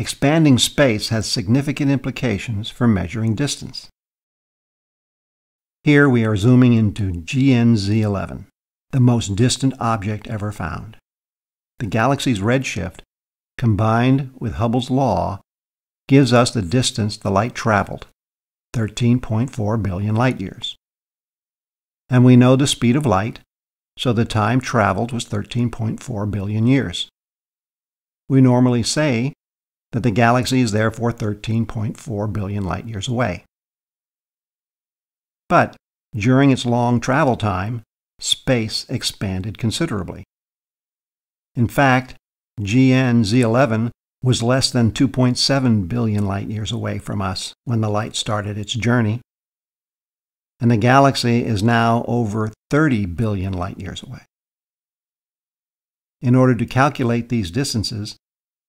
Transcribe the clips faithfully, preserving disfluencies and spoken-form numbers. Expanding space has significant implications for measuring distance. Here we are zooming into G N Z eleven, the most distant object ever found. The galaxy's redshift, combined with Hubble's law, gives us the distance the light traveled, thirteen point four billion light-years. And we know the speed of light, so the time traveled was thirteen point four billion years. We normally say that the galaxy is therefore thirteen point four billion light-years away. But during its long travel time, space expanded considerably. In fact, G N Z eleven was less than two point seven billion light-years away from us when the light started its journey, and the galaxy is now over thirty billion light-years away. In order to calculate these distances,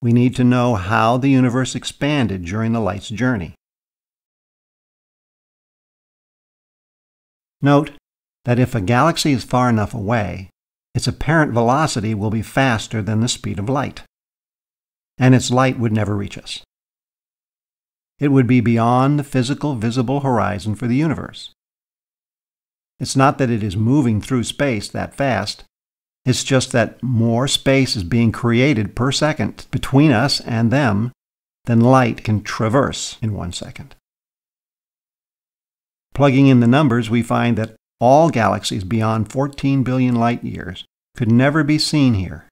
we need to know how the universe expanded during the light's journey. Note that if a galaxy is far enough away, its apparent velocity will be faster than the speed of light, and its light would never reach us. It would be beyond the physical visible horizon for the universe. It's not that it is moving through space that fast, it's just that more space is being created per second between us and them than light can traverse in one second. Plugging in the numbers, we find that all galaxies beyond fourteen billion light-years could never be seen here.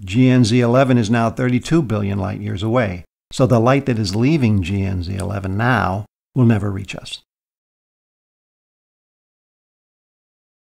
G N Z eleven is now thirty-two billion light-years away, so the light that is leaving G N Z eleven now will never reach us.